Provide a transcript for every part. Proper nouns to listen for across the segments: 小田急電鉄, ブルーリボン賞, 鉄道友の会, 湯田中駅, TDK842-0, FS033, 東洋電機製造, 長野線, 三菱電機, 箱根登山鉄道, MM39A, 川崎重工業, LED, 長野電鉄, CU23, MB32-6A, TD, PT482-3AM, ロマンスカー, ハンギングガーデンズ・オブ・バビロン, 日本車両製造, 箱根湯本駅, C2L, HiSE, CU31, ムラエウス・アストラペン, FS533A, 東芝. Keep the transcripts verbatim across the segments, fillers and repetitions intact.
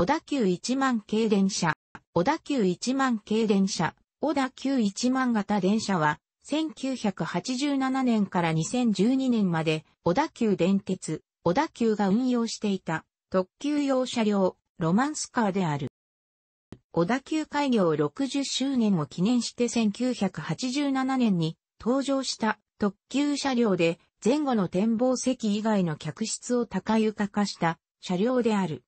小田急いちまん系電車。小田急いちまん系電車、小田急いちまん型電車は、せんきゅうひゃくはちじゅうななねんからにせんじゅうにねんまで、小田急電鉄、小田急が運用していた、特急用車両、ロマンスカーである。小田急開業ろくじゅっしゅうねんを記念してせんきゅうひゃくはちじゅうななねんに登場した特急車両で前後の展望席以外の客室を高床化した車両である。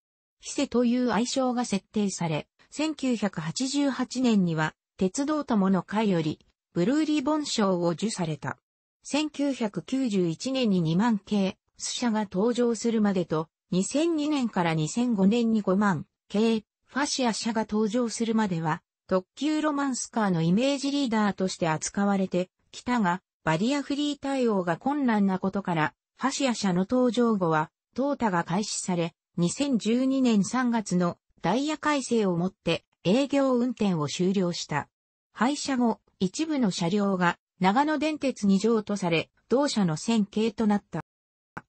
HiSEという愛称が設定され、せんきゅうひゃくはちじゅうはちねんには鉄道友の会よりブルーリボン賞を授された。せんきゅうひゃくきゅうじゅういちねんににまん系ス車が登場するまでと、にせんにねんからにせんごねんにごまん系ファシア車が登場するまでは、特急ロマンスカーのイメージリーダーとして扱われてきたが、バリアフリー対応が困難なことから、ファシア車の登場後は、淘汰が開始され、にせんじゅうにねんさんがつのダイヤ改正をもって営業運転を終了した。廃車後、一部の車両が長野電鉄に譲渡され、同社のせん系となった。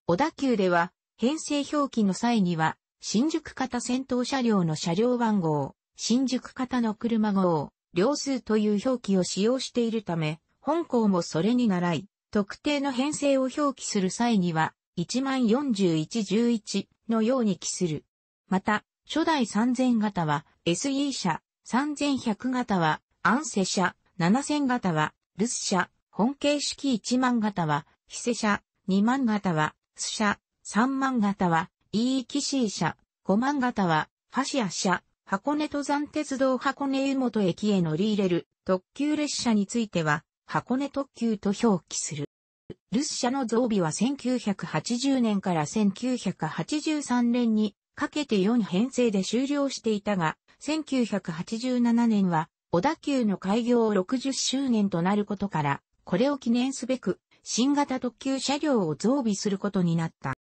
小田急では、編成表記の際には、新宿型先頭車両の車両番号、新宿型の車号、両数という表記を使用しているため、本項もそれに倣い、特定の編成を表記する際には、いちまんよんじゅういち じゅういちのように記する。また、初代さんぜん型は エスイー 車、さんぜんひゃく型はアンセ車、ななせん型はルス車、本形式いちまん型はHiSE車、にまん型はス車、さんまん型はイーイーキシー車、ごまん型は、ファシア車、箱根登山鉄道箱根湯本駅へ乗り入れる特急列車については、箱根特急と表記する。ルス車の増備はせんきゅうひゃくはちじゅうねんからせんきゅうひゃくはちじゅうさんねんにかけてよん編成で終了していたが、せんきゅうひゃくはちじゅうななねんは、小田急の開業ろくじゅっしゅうねんとなることから、これを記念すべく、新型特急車両を増備することになった。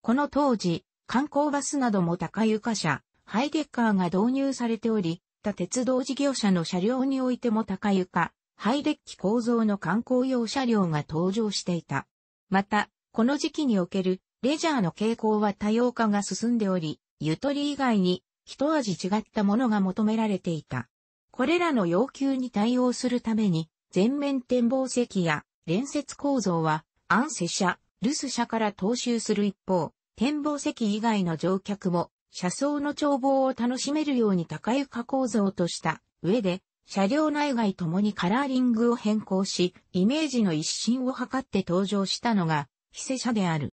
この当時、観光バスなども高床車、ハイデッカーが導入されており、他鉄道事業者の車両においても高床、ハイデッキ構造の観光用車両が登場していた。また、この時期におけるレジャーの傾向は多様化が進んでおり、ゆとり以外に一味違ったものが求められていた。これらの要求に対応するために、前面展望席や連接構造は、アンセ車、ルス車から踏襲する一方、展望席以外の乗客も、車窓の眺望を楽しめるように高床構造とした上で、車両内外ともにカラーリングを変更し、イメージの一新を図って登場したのが、HiSE車である。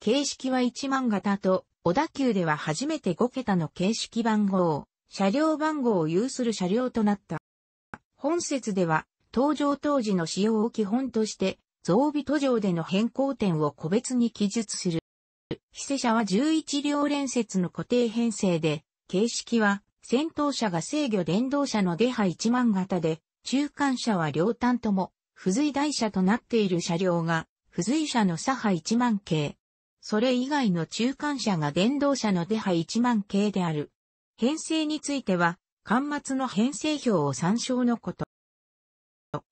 形式はいちまん型と、小田急では初めてごけたの形式番号、車両番号を有する車両となった。本節では、登場当時の使用を基本として、増備途上での変更点を個別に記述する。HiSE車はじゅういち両連節の固定編成で、形式は先頭車が制御電動車のデハいちまん型で、中間車は両端とも、付随台車となっている車両が、付随車の左派いちまん系。それ以外の中間車が電動車のデハいちまん系である。編成については、巻末の編成表を参照のこと。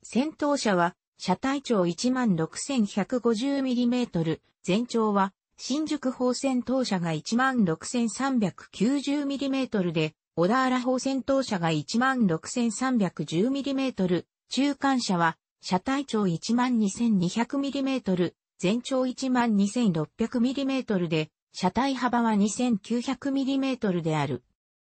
先頭車は、車体長 いちまんろくせんひゃくごじゅうミリメートル、全長は新宿方先頭車が いちまんろくせんさんびゃくきゅうじゅうミリメートル で、小田原方先頭車が いちまんろくせんさんびゃくじゅうミリメートル、中間車は車体長 いちまんにせんにひゃくミリメートル、全長 いちまんにせんろっぴゃくミリメートル で、車体幅は にせんきゅうひゃくミリメートル である。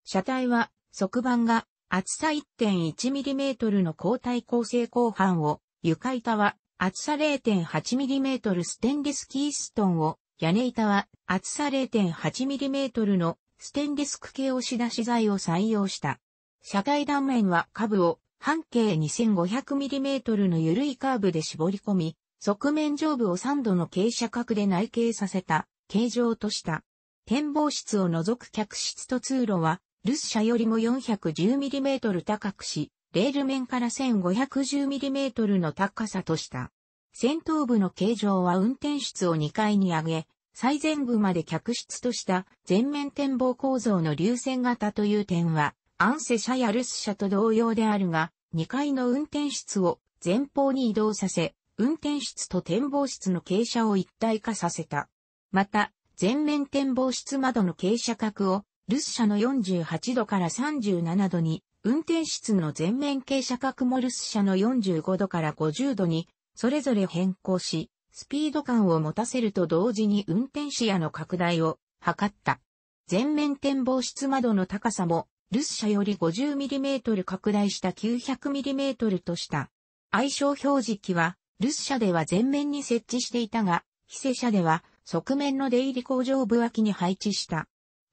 車体は側板が厚さ いってんいちミリメートル の鋼体構成鋼板を、床板は厚さ れいてんはちミリメートル ステンレスキーストンを、屋根板は厚さ れいてんはちミリメートル のステンレス区形押し出し材を採用した。車体断面は下部を半径 にせんごひゃくミリメートル の緩いカーブで絞り込み、側面上部をさんどの傾斜角で内傾させた形状とした。展望室を除く客室と通路は、ルス車よりも よんひゃくじゅうミリメートル 高くし、レール面から せんごひゃくじゅうミリメートル の高さとした。先頭部の形状は運転室をにかいに上げ、最前部まで客室とした前面展望構造の流線型という点は、HiSE車やルス車と同様であるが、にかいの運転室を前方に移動させ、運転室と展望室の傾斜を一体化させた。また、前面展望室窓の傾斜角を留守車のよんじゅうはちどからさんじゅうななどに、運転室の前面傾斜角も留守車のよんじゅうごどからごじゅうどに、それぞれ変更し、スピード感を持たせると同時に運転視野の拡大を図った。前面展望室窓の高さも、留守車より ごじゅうミリメートル 拡大した きゅうひゃくミリメートル とした。愛称表示器は、留守車では前面に設置していたが、HiSE車では、側面の出入り工場部脇に配置した。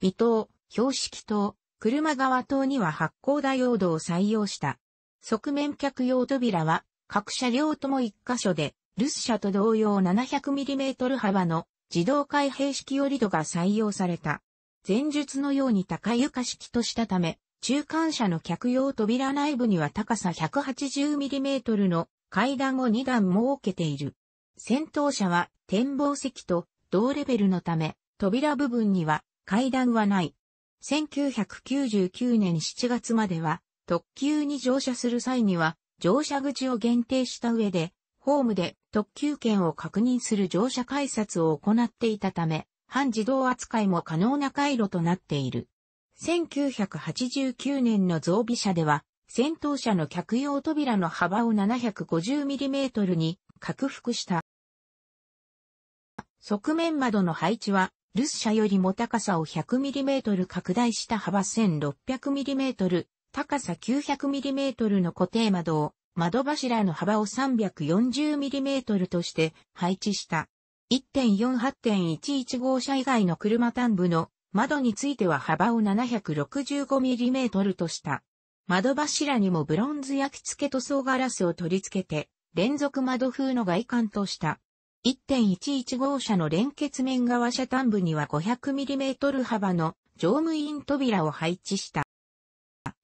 尾灯、標識灯、車側灯には発光ダイオードを採用した。側面客用扉は、各車両ともいち箇所で、留守車と同様 ななひゃくミリメートル 幅の自動開閉式折り戸が採用された。前述のように高床式としたため、中間車の客用扉内部には高さ ひゃくはちじゅうミリメートル の階段をにだん設けている。先頭車は展望席と同レベルのため、扉部分には階段はない。せんきゅうひゃくきゅうじゅうきゅうねんしちがつまでは、特急に乗車する際には、乗車口を限定した上で、ホームで特急券を確認する乗車改札を行っていたため、半自動扱いも可能な回路となっている。せんきゅうひゃくはちじゅうきゅうねんの増備車では、先頭車の客用扉の幅を ななひゃくごじゅうミリメートル に拡幅した。側面窓の配置は、留守車よりも高さを ひゃくミリメートル 拡大した幅 せんろっぴゃくミリメートル、高さ きゅうひゃくミリメートル の固定窓を、窓柱の幅を さんびゃくよんじゅうミリメートル として配置した。いちてんよんはちてんじゅういち 号車以外の車端部の窓については幅を ななひゃくろくじゅうごミリメートル とした。窓柱にもブロンズ焼き付け塗装ガラスを取り付けて、連続窓風の外観とした。いちてんじゅういち 号車の連結面側車端部には ごひゃくミリメートル 幅の乗務員扉を配置した。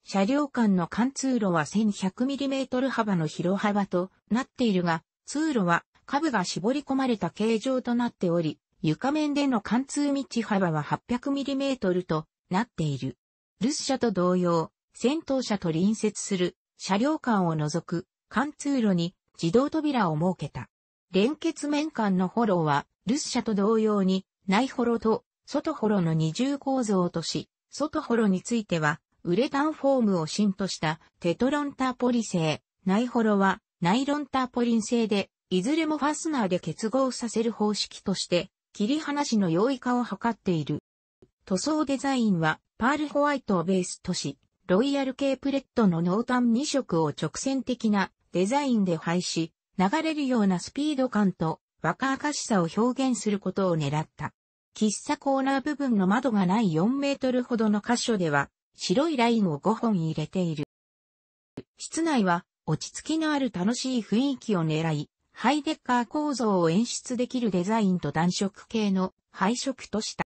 車両間の間通路は せんひゃくミリメートル 幅の広幅となっているが、通路は下部が絞り込まれた形状となっており、床面での貫通道幅は はっぴゃくミリメートル となっている。留守車と同様、先頭車と隣接する車両間を除く間通路に自動扉を設けた。連結面間のホローは、留守車と同様に、内ホロと外ホロの二重構造とし、外ホロについては、ウレタンフォームを芯としたテトロンターポリ製、内ホロはナイロンターポリン製で、いずれもファスナーで結合させる方式として、切り離しの容易化を図っている。塗装デザインは、パールホワイトをベースとし、ロイヤルケープレットの濃淡に色を直線的なデザインで配し、流れるようなスピード感と若々しさを表現することを狙った。喫茶コーナー部分の窓がないよんメートルほどの箇所では白いラインをごほん入れている。室内は落ち着きのある楽しい雰囲気を狙い、ハイデッカー構造を演出できるデザインと暖色系の配色とした。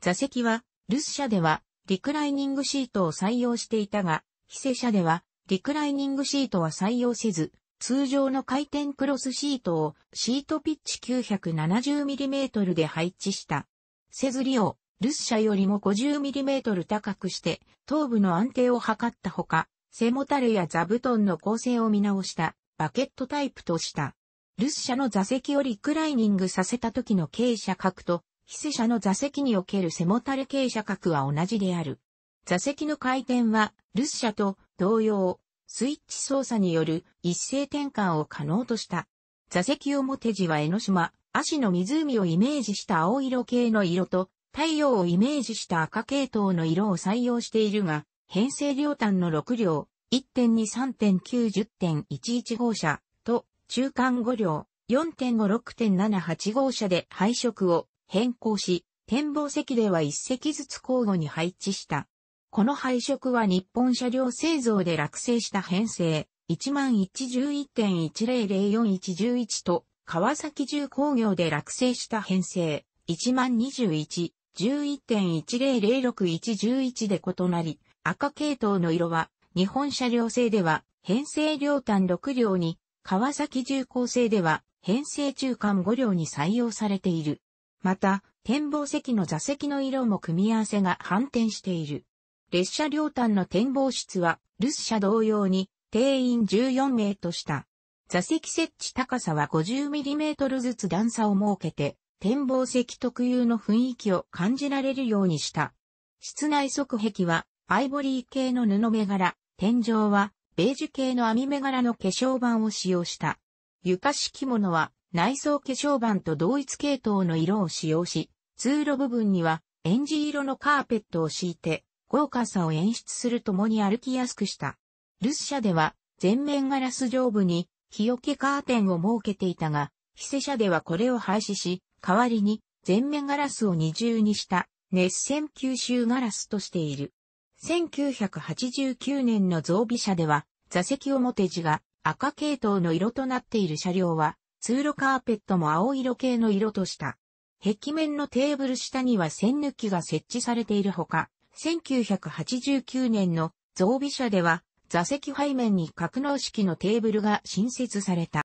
座席は留守車ではリクライニングシートを採用していたが、HiSE車ではリクライニングシートは採用せず、通常の回転クロスシートをシートピッチ きゅうひゃくななじゅうミリメートル で配置した。背ずりを留守車よりも ごじゅうミリメートル 高くして頭部の安定を図ったほか、背もたれや座布団の構成を見直したバケットタイプとした。留守車の座席をリクライニングさせた時の傾斜角とHiSE車の座席における背もたれ傾斜角は同じである。座席の回転は留守車と同様、スイッチ操作による一斉転換を可能とした。座席表地は江ノ島、葦の湖をイメージした青色系の色と、太陽をイメージした赤系統の色を採用しているが、編成両端のろくりょう、いちてんに、さんてんきゅう、じゅってんじゅういち 号車と、中間ごりょう、よんてんご、ろくてんななはち 号車で配色を変更し、展望席ではいち席ずつ交互に配置した。この配色は日本車両製造で落成した編成 いちまんいちいちいちいちまんいちまんよんいちいち と川崎重工業で落成した編成 いちまんにじゅういちいちいちいちまんろくいちいちいち で異なり、赤系統の色は日本車両製では編成両端ろくりょうに、川崎重工製では編成中間ごりょうに採用されている。また、展望席の座席の色も組み合わせが反転している。列車両端の展望室は、留守車同様に、定員じゅうよんめいとした。座席設置高さは ごじゅうミリメートル ずつ段差を設けて、展望席特有の雰囲気を感じられるようにした。室内側壁はアイボリー系の布目柄、天井はベージュ系の網目柄の化粧板を使用した。床敷物は内装化粧板と同一系統の色を使用し、通路部分にはえんじ色のカーペットを敷いて豪華さを演出するともに歩きやすくした。ルッシャでは全面ガラス上部に日よけカーテンを設けていたが、HiSE社ではこれを廃止し、代わりに全面ガラスを二重にした熱線吸収ガラスとしている。せんきゅうひゃくはちじゅうきゅうねんの増備車では座席表地が赤系統の色となっている車両は通路カーペットも青色系の色とした。壁面のテーブル下には栓抜きが設置されているほか、せんきゅうひゃくはちじゅうきゅうねんの増備車では座席背面に格納式のテーブルが新設された。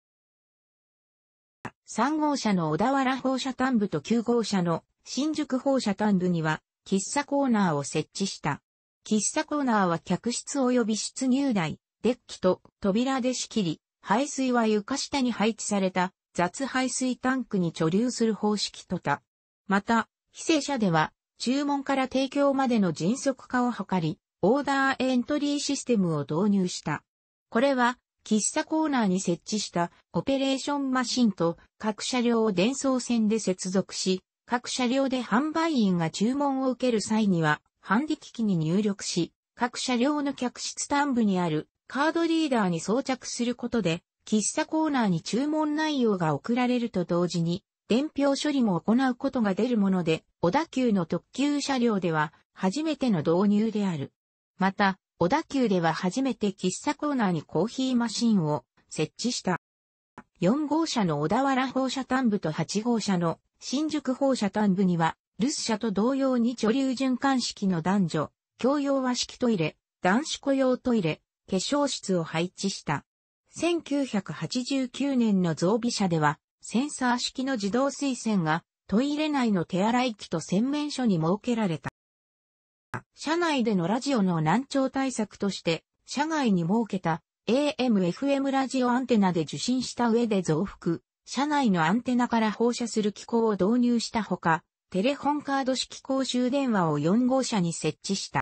さん号車の小田原本社端部ときゅう号車の新宿本社端部には喫茶コーナーを設置した。喫茶コーナーは客室及び出入台、デッキと扉で仕切り、排水は床下に配置された雑排水タンクに貯留する方式とた。また、HiSE社では注文から提供までの迅速化を図り、オーダーエントリーシステムを導入した。これは、喫茶コーナーに設置したオペレーションマシンと各車両を伝送線で接続し、各車両で販売員が注文を受ける際には、ハンディ機器に入力し、各車両の客室端部にあるカードリーダーに装着することで、喫茶コーナーに注文内容が送られると同時に、伝票処理も行うことが出るもので、小田急の特急車両では初めての導入である。また、小田急では初めて喫茶コーナーにコーヒーマシンを設置した。よん号車の小田原本社端部とはち号車の新宿本社端部には、ルッシャと同様に貯留循環式の男女、共用和式トイレ、男子雇用トイレ、化粧室を配置した。せんきゅうひゃくはちじゅうきゅうねんの増備車では、センサー式の自動水洗がトイレ内の手洗い機と洗面所に設けられた。車内でのラジオの難聴対策として、車外に設けた エーエムエフエム ラジオアンテナで受信した上で増幅、車内のアンテナから放射する機構を導入したほか、テレホンカード式公衆電話をよん号車に設置した。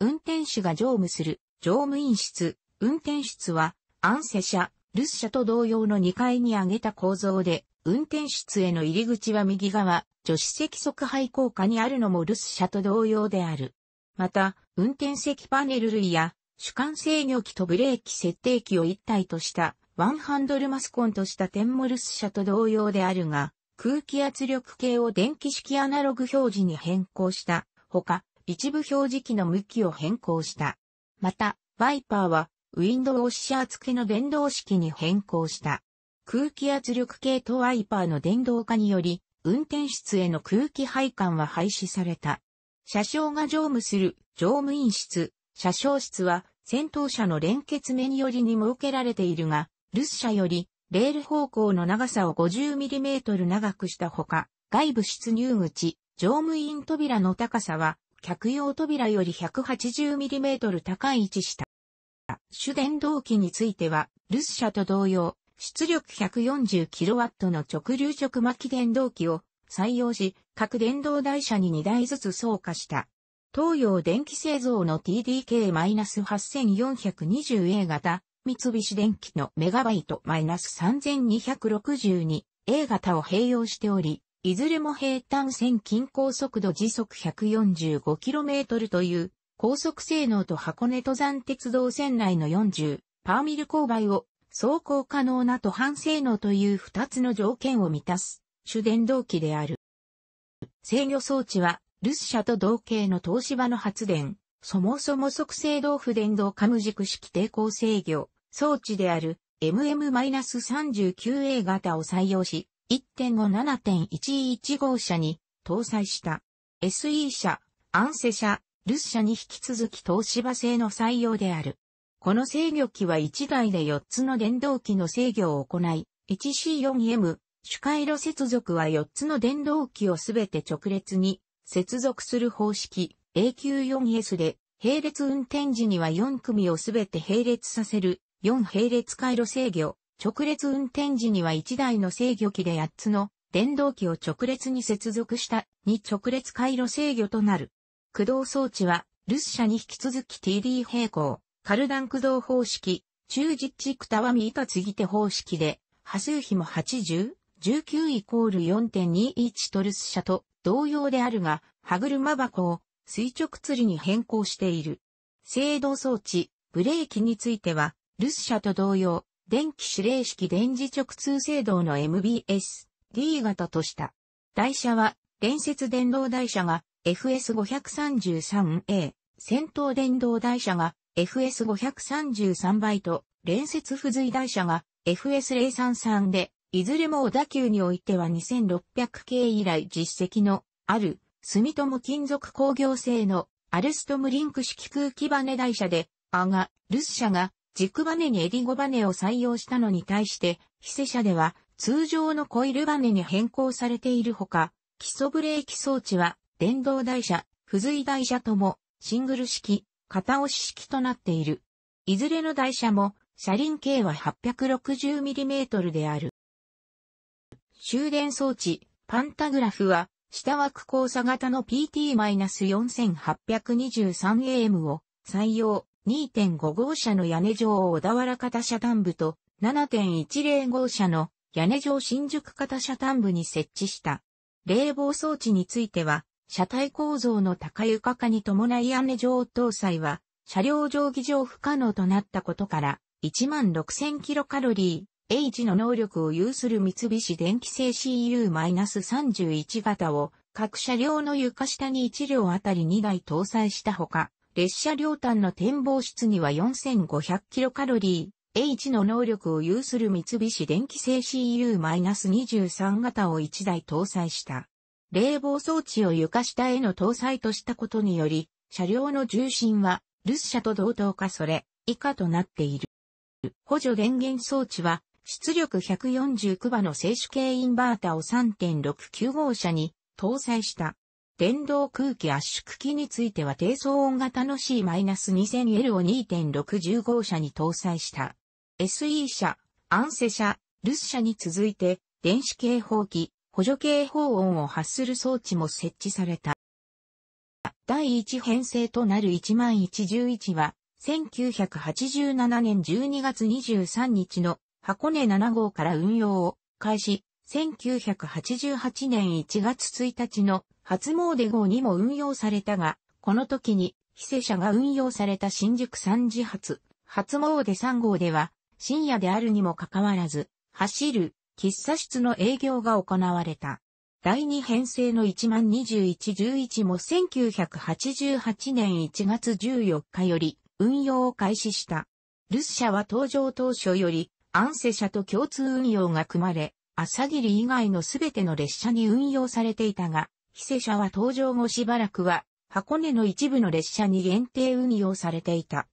運転手が乗務する乗務員室、運転室は、HiSE社、ルッシャと同様のにかいに上げた構造で、運転室への入り口は右側、助手席側背後下にあるのもルッシャと同様である。また、運転席パネル類や、主観制御機とブレーキ設定機を一体とした、ワンハンドルマスコンとした点もルッシャと同様であるが、空気圧力計を電気式アナログ表示に変更した、ほか、一部表示器の向きを変更した。また、ワイパーは、ウィンドウウォッシャー付きの電動式に変更した。空気圧力計とワイパーの電動化により、運転室への空気配管は廃止された。車掌が乗務する乗務員室、車掌室は先頭車の連結面寄りに設けられているが、ルッシャよりレール方向の長さを ごじゅうミリメートル 長くしたほか、外部出入口、乗務員扉の高さは客用扉より ひゃくはちじゅうミリメートル 高い位置した。主電動機については、ルッシャと同様、出力 ひゃくよんじゅうキロワット の直流直巻電動機を採用し、各電動台車ににだいずつ装加した。東洋電機製造の ティーディーケーはちよんにーぜろ 型、三菱電機のメガバイト さんにーろくにーエー 型を併用しており、いずれも平坦線均高速度時速 ひゃくよんじゅうごキロメートル という高速性能と箱根登山鉄道線内のよんじゅうパーミル勾配を走行可能な途半性能という二つの条件を満たす主電動機である。制御装置はルッシャと同型の東芝の発電、そもそも即制動不電動カム軸式抵抗制御装置である エムエムさんきゅうエー 型を採用し いってんご ななてんいちいち 号車に搭載した。エスイー 社、HiSE社、ルッシャに引き続き東芝製の採用である。この制御機はいちだいでよっつの電動機の制御を行い、いちシーよんエム、主回路接続はよっつの電動機をすべて直列に接続する方式 エーきゅうよんエス で、並列運転時にはよん組をすべて並列させるよん並列回路制御、直列運転時にはいちだいの制御機ではっつの電動機を直列に接続したに直列回路制御となる。駆動装置は、ルス社に引き続き ティーディー 平行、カルダン駆動方式、中実地区たわみ板継ぎ手方式で、波数比もはちじゅう、じゅうきゅうイコール よんてんにいち とルス社と同様であるが、歯車箱を垂直吊りに変更している。制動装置、ブレーキについては、ルス社と同様、電気指令式電磁直通制動の エムビーエス、D 型とした。台車は、連接電動台車が エフエスごひゃくさんじゅうさんエー、先頭電動台車が エフエスごひゃくさんじゅうさん 倍と、連接付随台車が エフエスぜろさんさん で、いずれも小田急においてはにせんろっぴゃくけい以来実績のある、住友金属工業製のアルストムリンク式空気バネ台車で、アが、ルス社が軸バネにエリゴバネを採用したのに対して、HiSE社では通常のコイルバネに変更されているほか、基礎ブレーキ装置は電動台車、付随台車ともシングル式、片押し式となっている。いずれの台車も車輪径は はっぴゃくろくじゅうミリメートル である。終電装置、パンタグラフは下枠交差型の ピーティーよんはちにーさんエーエム を採用。にてんごごうしゃの屋根上小田原型車単部と ななてんいちぜろごうしゃの屋根上新宿型車単部に設置した。冷房装置については、車体構造の高床化に伴い屋根上搭載は、車両上技上不可能となったことから、いちまんろくせんキロカロリーエイチ の能力を有する三菱電機製 シーユーさんじゅういち 型を、各車両の床下にいちりょうあたりにだい搭載したほか、列車両端の展望室には よんせんごひゃくキロカロリーエイチ の能力を有する三菱電機製 シーユーにじゅうさん 型をいちだい搭載した。冷房装置を床下への搭載としたことにより、車両の重心は、ルス車と同等かそれ以下となっている。補助電源装置は、出力ひゃくよんじゅうきゅうばの静止系インバータを さんてんろくきゅうごうしゃに搭載した。電動空気圧縮機については低騒音型の シーにせんエル を にてんろくいちごうしゃに搭載した。エスイー 社、エイチアイエスイー 社、ルス社に続いて電子警報器、補助警報音を発する装置も設置された。だいいちへんせいとなるいちまんせいいちいちはせんきゅうひゃくはちじゅうななねんじゅうにがつにじゅうさんにちの箱根ななごうから運用を開始、せんきゅうひゃくはちじゅうはちねんいちがつついたちの初詣号にも運用されたが、この時に、HiSE社が運用された新宿さんじはつ、初詣さんごうでは、深夜であるにもかかわらず、走る、喫茶室の営業が行われた。だいにへんせいのいちまんにじゅういちいちいちもせんきゅうひゃくはちじゅうはちねんいちがつじゅうよっかより、運用を開始した。ルス社は登場当初より、エイチアイエスイー 社と共通運用が組まれ、朝霧以外のすべての列車に運用されていたが、HiSE社は登場後しばらくは、箱根の一部の列車に限定運用されていた。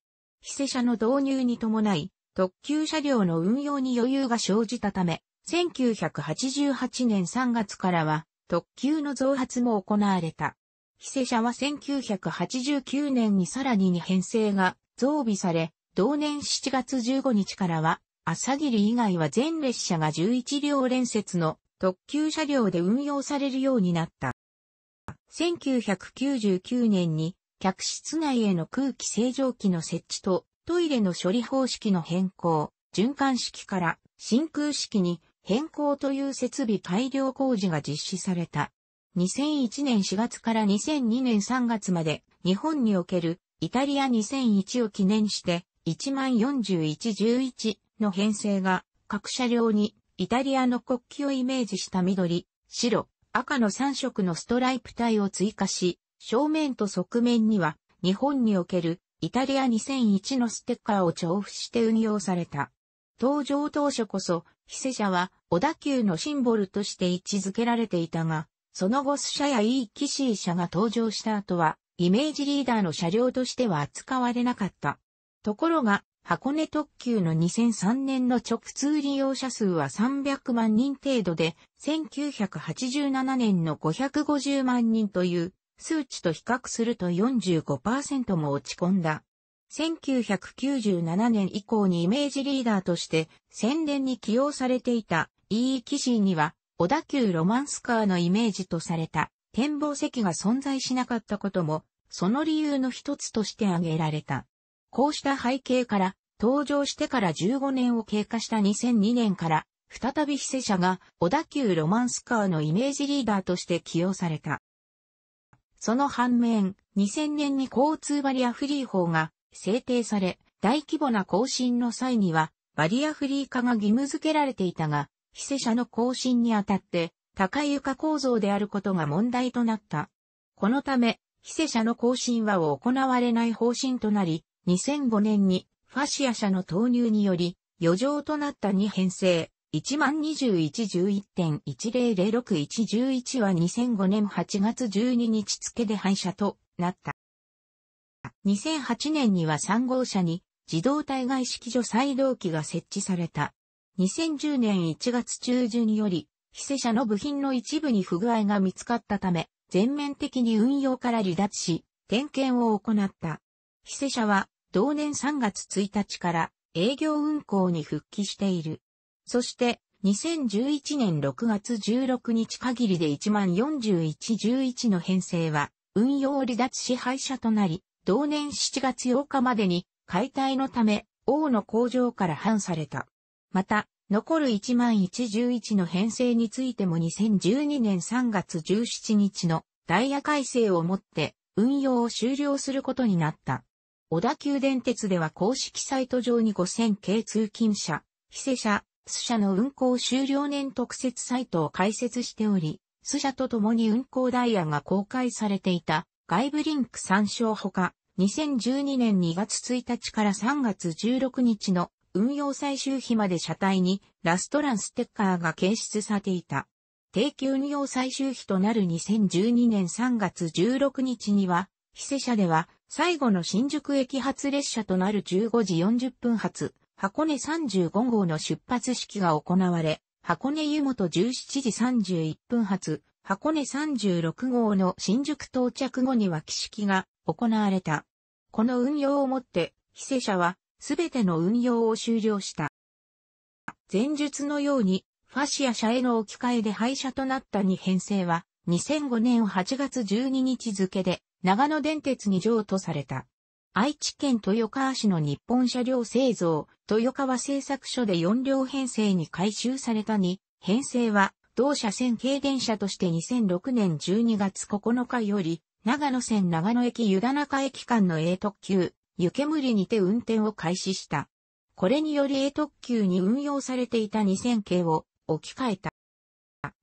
HiSE社の導入に伴い、特急車両の運用に余裕が生じたため、せんきゅうひゃくはちじゅうはちねんさんがつからは、特急の増発も行われた。HiSE社はせんきゅうひゃくはちじゅうきゅうねんにさらににへんせいが増備され、同年しちがつじゅうごにちからは、朝霧以外は全列車がじゅういちりょうれんせつの特急車両で運用されるようになった。せんきゅうひゃくきゅうじゅうきゅうねんに客室内への空気清浄機の設置とトイレの処理方式の変更、循環式から真空式に変更という設備改良工事が実施された。にせんいちねんしがつからにせんにねんさんがつまで日本におけるイタリアにせんいちを記念していちまんよんじゅういちいちいちの編成が各車両にイタリアの国旗をイメージした緑、白、赤のさんしょくのストライプ帯を追加し、正面と側面には日本におけるイタリアにせんいちのステッカーを重複して運用された。登場当初こそ、HiSE社は小田急のシンボルとして位置づけられていたが、その後 エスイー 社や イーキシー 社が登場した後は、イメージリーダーの車両としては扱われなかった。ところが、箱根特急のにせんさんねんの直通利用者数はさんびゃくまんにん程度で、せんきゅうひゃくはちじゅうななねんのごひゃくごじゅうまんにんという数値と比較すると よんじゅうごパーセント も落ち込んだ。せんきゅうひゃくきゅうじゅうななねん以降にイメージリーダーとして宣伝に起用されていた イーキシー には小田急ロマンスカーのイメージとされた展望席が存在しなかったことも、その理由の一つとして挙げられた。こうした背景から、登場してからじゅうごねんを経過したにせんにねんから、再びHiSE社が小田急ロマンスカーのイメージリーダーとして起用された。その反面、にせんねんに交通バリアフリー法が制定され、大規模な更新の際には、バリアフリー化が義務付けられていたが、HiSE社の更新にあたって、高い床構造であることが問題となった。このため、HiSE社の更新は行われない方針となり、にせんごねんにファシア社の投入により、余剰となったに編成、いちまんにじゅういち じゅういち いちまんいち ぜろろくいち いちいちはにせんごねんはちがつじゅうににち付で廃車となった。にせんはちねんにはさんごうしゃに自動対外式除細動機が設置された。にせんじゅうねんいちがつちゅうじゅんより、HiSE社の部品の一部に不具合が見つかったため、全面的に運用から離脱し、点検を行った。HiSE社は、同年さんがつついたちから営業運行に復帰している。そして、にせんじゅういちねんろくがつじゅうろくにち限りで いちまんよんじゅういち じゅういち の編成は、運用離脱し廃車となり、同年しちがつようかまでに、解体のため、大野工場から搬された。また、残る いちまんいち じゅういち の編成についてもにせんじゅうにねんさんがつじゅうしちにちのダイヤ改正をもって運用を終了することになった。小田急電鉄では公式サイト上にごせんけい通勤車、HiSE社、SU社の運行終了年特設サイトを開設しており、SU社と共に運行ダイヤが公開されていた外部リンク参照ほか、にせんじゅうにねんにがつついたちからさんがつじゅうろくにちの運用最終日まで車体にラストランステッカーが掲出されていた。定期運用最終日となるにせんじゅうにねんさんがつじゅうろくにちには、HiSE社では最後の新宿駅発列車となるじゅうごじよんじゅっぷん発、箱根さんじゅうごごうの出発式が行われ、箱根湯本じゅうしちじさんじゅういっぷん発、箱根さんじゅうろくごうの新宿到着後には起式が行われた。この運用をもって、HiSE社は、すべての運用を終了した。前述のように、ファシア社への置き換えで廃車となったに編成は、にせんごねんはちがつじゅうににち付で、長野電鉄に譲渡された。愛知県豊川市の日本車両製造、豊川製作所でよんりょうへんせいに改修されたに編成は、同車線軽電車としてにせんろくねんじゅうにがつここのかより、長野線長野駅湯田中駅間の A 特急、湯煙にて運転を開始した。これにより A 特急に運用されていたにせんけいを置き換えた。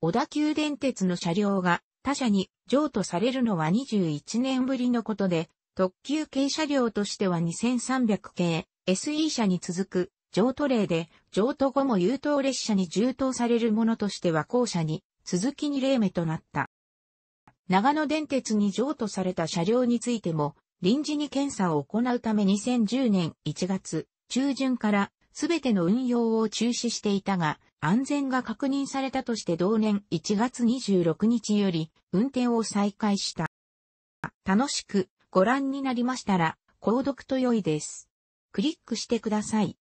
小田急電鉄の車両が他社に譲渡されるのはにじゅういちねんぶりのことで、特急系車両としてはにせんさんびゃくけい エスイー 社に続く譲渡例で、譲渡後も優等列車に充当されるものとしては後者に続きにれいめとなった。長野電鉄に譲渡された車両についても、臨時に検査を行うためにせんじゅうねんいちがつちゅうじゅんからすべての運用を中止していたが、安全が確認されたとして同年いちがつにじゅうろくにちより運転を再開した。楽しくご覧になりましたら、購読と良いです。クリックしてください。